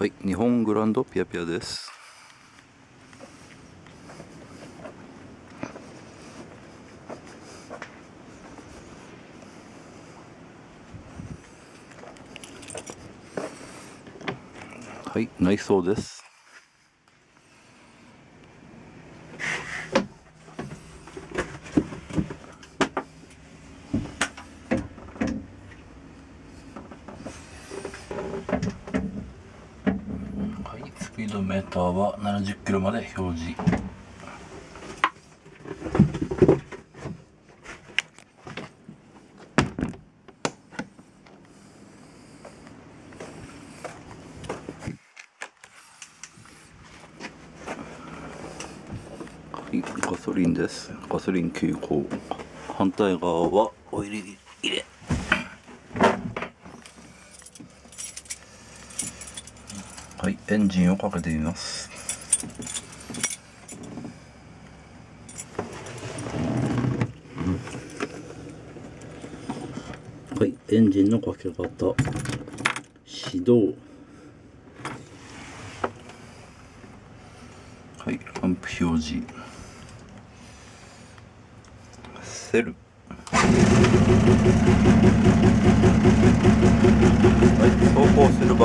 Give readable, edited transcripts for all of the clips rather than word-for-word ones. はい、日本グランドピアピアです。はい、内装です。はい、スピードメーターは70キロまで表示。ガソリンです。ガソリン給油口、反対側はオイル入れ。はい、エンジンをかけてみます。はい、エンジンのかけ方、始動。はい、ランプ表示。セル。はい、走行する場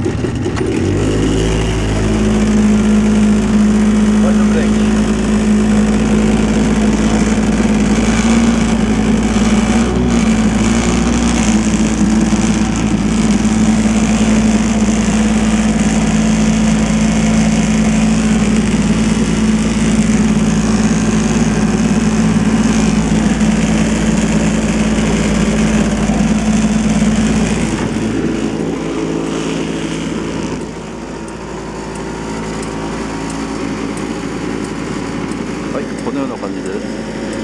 ガイドブレーキ。このような感じです。